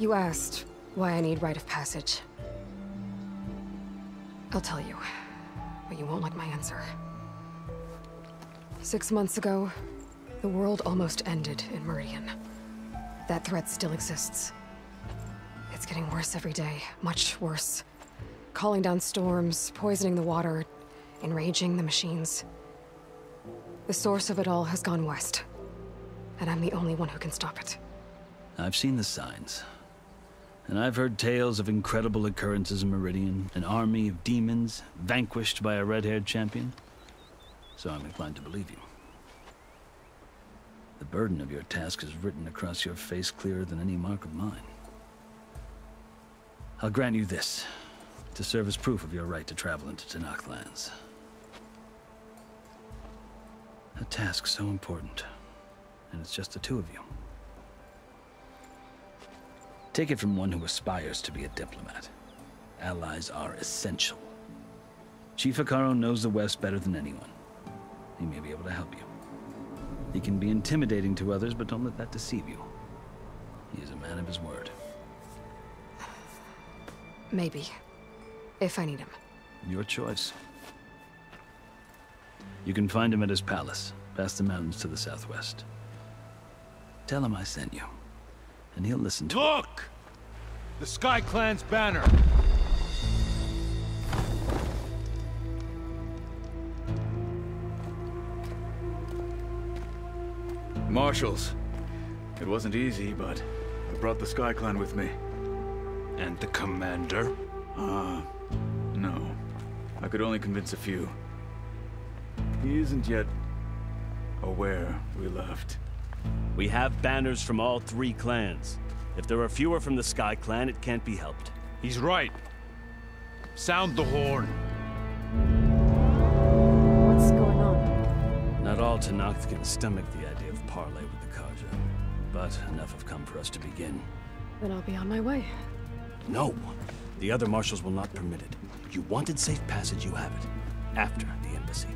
You asked why I need Rite of Passage. I'll tell you, but you won't like my answer. 6 months ago, the world almost ended in Meridian. That threat still exists. It's getting worse every day, much worse. Calling down storms, poisoning the water, enraging the machines. The source of it all has gone west, and I'm the only one who can stop it. I've seen the signs, and I've heard tales of incredible occurrences in Meridian, an army of demons vanquished by a red-haired champion. So I'm inclined to believe you. The burden of your task is written across your face clearer than any mark of mine. I'll grant you this, to serve as proof of your right to travel into Tenakth lands. A task so important, and it's just the two of you. Take it from one who aspires to be a diplomat. Allies are essential. Chief Akaro knows the West better than anyone. He may be able to help you. He can be intimidating to others, but don't let that deceive you. He is a man of his word. Maybe. If I need him. Your choice. You can find him at his palace, past the mountains to the southwest. Tell him I sent you, and he'll listen to Look! It. The Sky Clan's banner! Marshals, it wasn't easy, but I brought the Sky Clan with me. And the commander? No. I could only convince a few. He isn't yet aware we left. We have banners from all three clans. If there are fewer from the Sky Clan, it can't be helped. He's right. Sound the horn. What's going on? Not all Tenakth can stomach the idea of parley with the Carja, but enough have come for us to begin. Then I'll be on my way. No. The other marshals will not permit it. You wanted safe passage, you have it. After the embassy.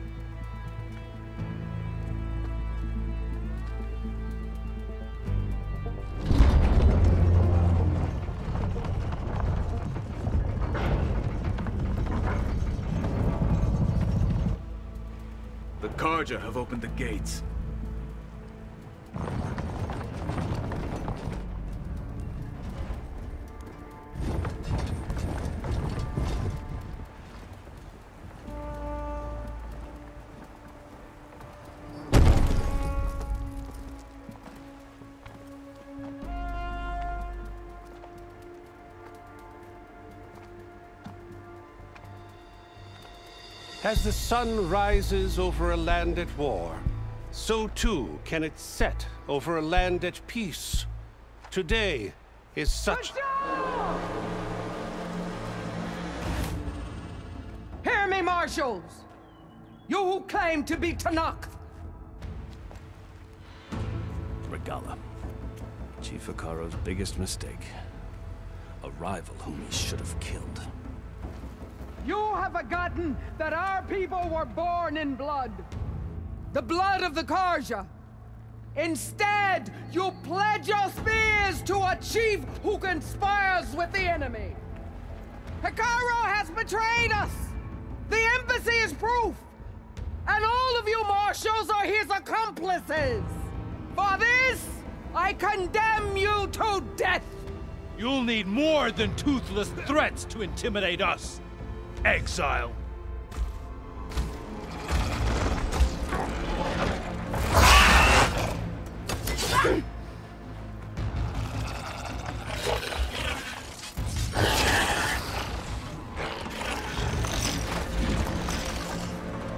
The Carja have opened the gates. As the sun rises over a land at war, so too can it set over a land at peace. Today is such... Hear me, marshals! You who claim to be Tenakth! Regalla. Chief Akaro's biggest mistake. A rival whom he should have killed. You have forgotten that our people were born in blood. The blood of the Carja. Instead, you pledge your spears to a chief who conspires with the enemy. Hekarro has betrayed us. The embassy is proof. And all of you marshals are his accomplices. For this, I condemn you to death. You'll need more than toothless threats to intimidate us. Exile.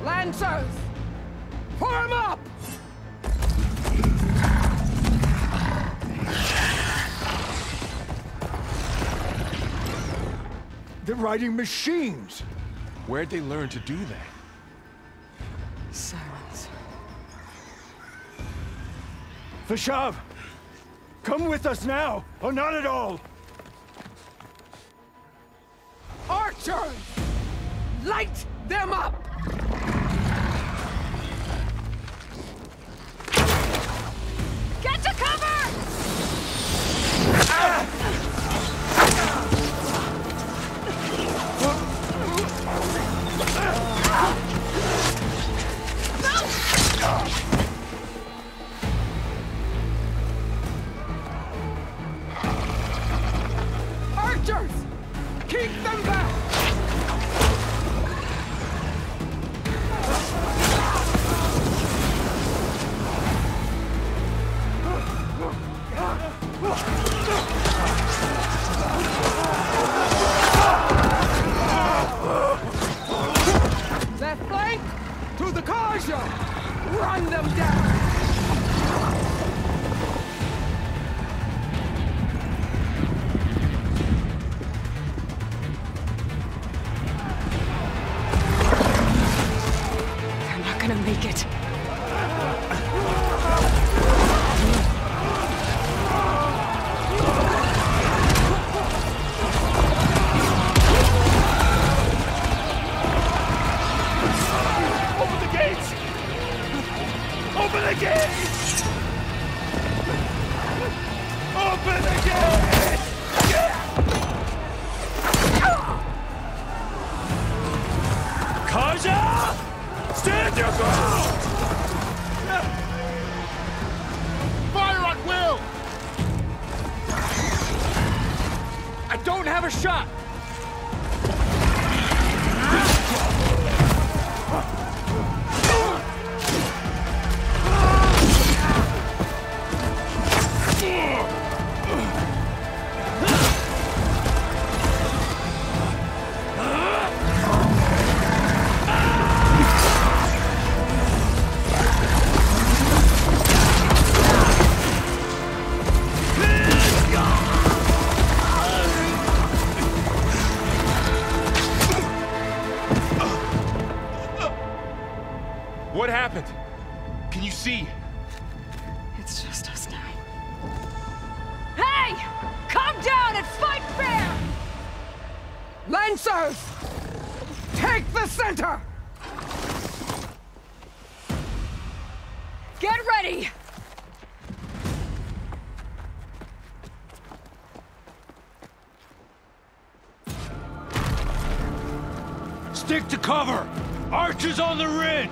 Lancers, form up. They're riding machines! Where'd they learn to do that? Silence. Fashav! Come with us now, or not at all! Archers! Light them up! Get to cover! Ah! Carja! Stand your ground! Fire at will! I don't have a shot! What happened? Can you see? It's just us now. Hey! Calm down and fight fair! Lancers! Take the center! Get ready! Stick to cover! Archers on the ridge!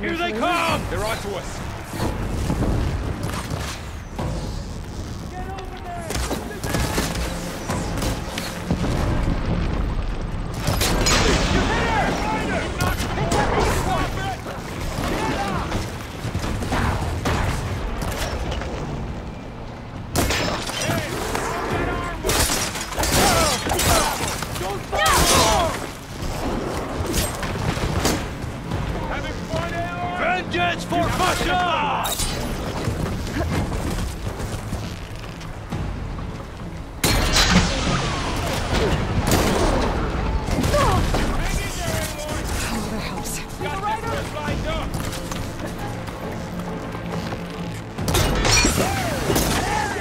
Here they come! They're on to us. Get over there! Vengeance for Fashav! How that helps. Got this lined up. Stand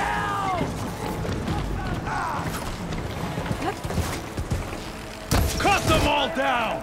down! Cut them all down!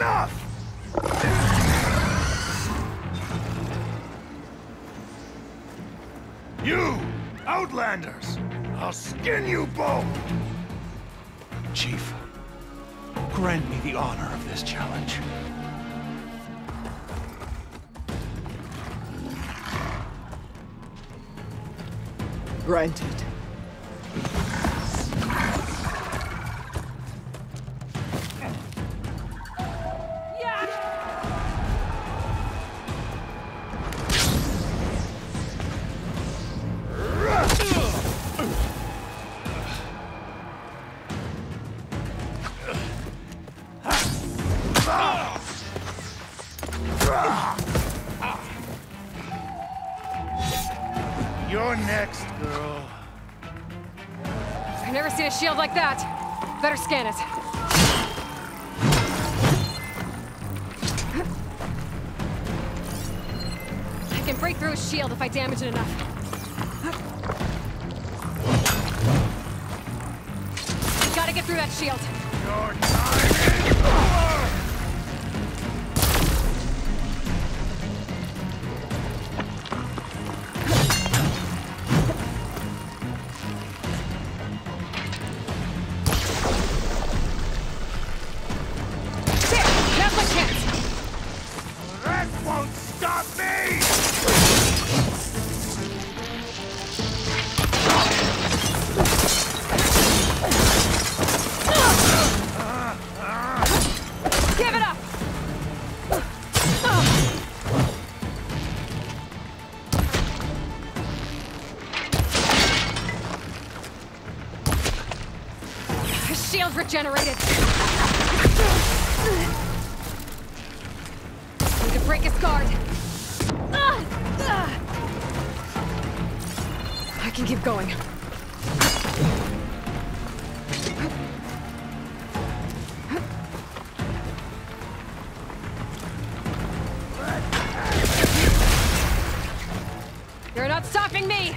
Enough! You, Outlanders! I'll skin you both! Chief, grant me the honor of this challenge. Granted. Like that. Better scan it. I can break through his shield if I damage it enough. I gotta get through that shield. Your generated. Need to break his guard. I can keep going. You're not stopping me.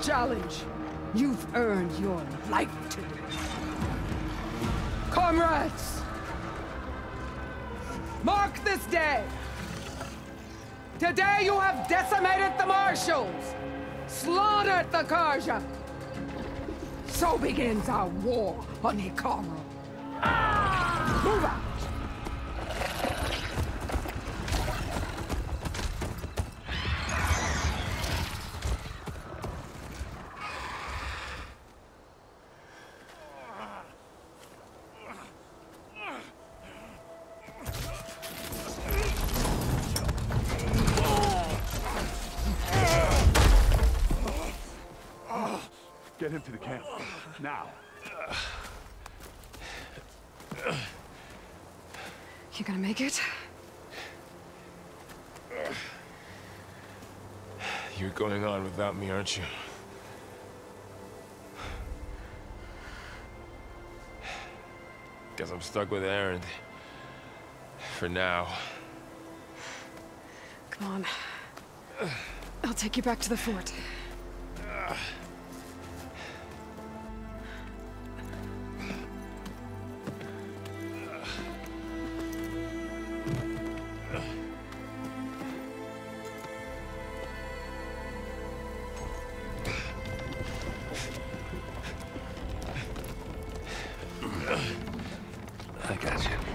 Challenge. You've earned your life today. Comrades, mark this day. Today you have decimated the marshals, slaughtered the Carja. So begins our war on Hekarro. Ah! Move out. You gonna make it? You're going on without me, aren't you? Guess I'm stuck with Erend. For now. Come on. I'll take you back to the fort. I got you.